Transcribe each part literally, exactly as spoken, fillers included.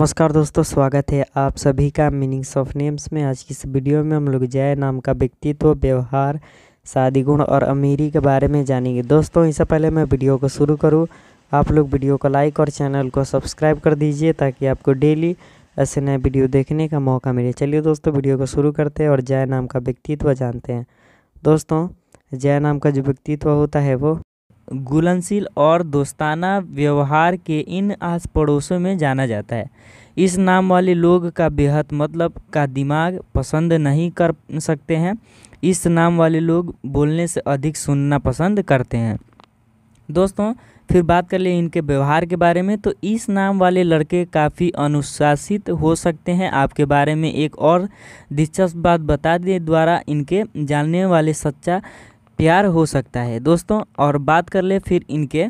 नमस्कार दोस्तों, स्वागत है आप सभी का मीनिंग्स ऑफ नेम्स में। आज की इस वीडियो में हम लोग जय नाम का व्यक्तित्व, व्यवहार, शादी गुण और अमीरी के बारे में जानेंगे। दोस्तों, इससे पहले मैं वीडियो को शुरू करूं, आप लोग वीडियो को लाइक और चैनल को सब्सक्राइब कर दीजिए ताकि आपको डेली ऐसे नए वीडियो देखने का मौका मिले। चलिए दोस्तों, वीडियो को शुरू करते हैं और जय नाम का व्यक्तित्व जानते हैं। दोस्तों, जय नाम का जो व्यक्तित्व होता है वो घुलनशील और दोस्ताना व्यवहार के इन आस पड़ोसों में जाना जाता है। इस नाम वाले लोग का बेहद मतलब का दिमाग पसंद नहीं कर सकते हैं। इस नाम वाले लोग बोलने से अधिक सुनना पसंद करते हैं। दोस्तों, फिर बात कर लें इनके व्यवहार के बारे में, तो इस नाम वाले लड़के काफ़ी अनुशासित हो सकते हैं। आपके बारे में एक और दिलचस्प बात बता दें, द्वारा इनके जानने वाले सच्चा प्यार हो सकता है। दोस्तों, और बात कर ले फिर इनके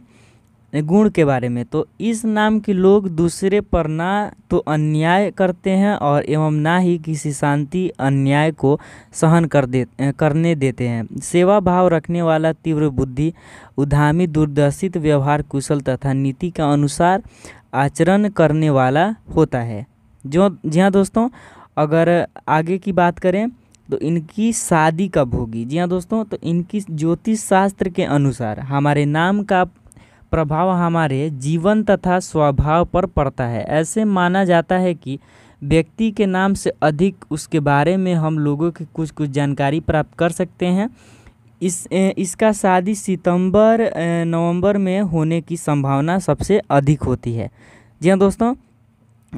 गुण के बारे में, तो इस नाम के लोग दूसरे पर ना तो अन्याय करते हैं और एवं ना ही किसी शांति अन्याय को सहन कर दे करने देते हैं। सेवा भाव रखने वाला, तीव्र बुद्धि, उद्यमी, दूरदर्शित, व्यवहार कुशल तथा नीति के अनुसार आचरण करने वाला होता है। जो जी हाँ दोस्तों, अगर आगे की बात करें तो इनकी शादी कब होगी? जी हाँ दोस्तों, तो इनकी ज्योतिष शास्त्र के अनुसार हमारे नाम का प्रभाव हमारे जीवन तथा स्वभाव पर पड़ता है। ऐसे माना जाता है कि व्यक्ति के नाम से अधिक उसके बारे में हम लोगों की कुछ कुछ जानकारी प्राप्त कर सकते हैं। इस इसका शादी सितंबर नवंबर में होने की संभावना सबसे अधिक होती है। जी हाँ दोस्तों,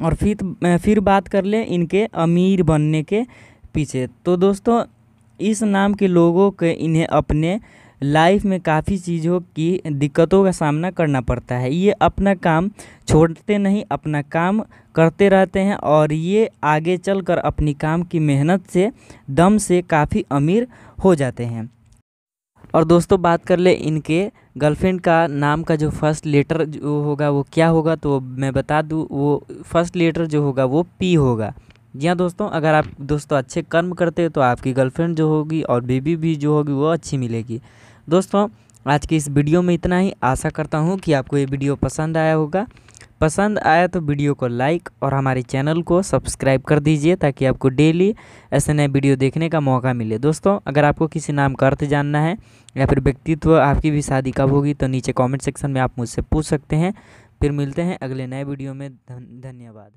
और फिर फिर बात कर लें इनके अमीर बनने के पीछे, तो दोस्तों इस नाम के लोगों के इन्हें अपने लाइफ में काफ़ी चीज़ों की दिक्कतों का सामना करना पड़ता है। ये अपना काम छोड़ते नहीं, अपना काम करते रहते हैं और ये आगे चलकर अपनी काम की मेहनत से, दम से काफ़ी अमीर हो जाते हैं। और दोस्तों, बात कर ले इनके गर्लफ्रेंड का, नाम का जो फर्स्ट लेटर जो होगा वो क्या होगा, तो मैं बता दूँ, वो फर्स्ट लेटर जो होगा वो पी होगा। जी हाँ दोस्तों, अगर आप दोस्तों अच्छे कर्म करते हो तो आपकी गर्लफ्रेंड जो होगी और बीबी भी जो होगी वो अच्छी मिलेगी। दोस्तों, आज की इस वीडियो में इतना ही। आशा करता हूँ कि आपको ये वीडियो पसंद आया होगा। पसंद आया तो वीडियो को लाइक और हमारे चैनल को सब्सक्राइब कर दीजिए ताकि आपको डेली ऐसे नए वीडियो देखने का मौका मिले। दोस्तों, अगर आपको किसी नाम का अर्थ जानना है या फिर व्यक्तित्व, आपकी भी शादी कब होगी, तो नीचे कॉमेंट सेक्शन में आप मुझसे पूछ सकते हैं। फिर मिलते हैं अगले नए वीडियो में। धन्यवाद।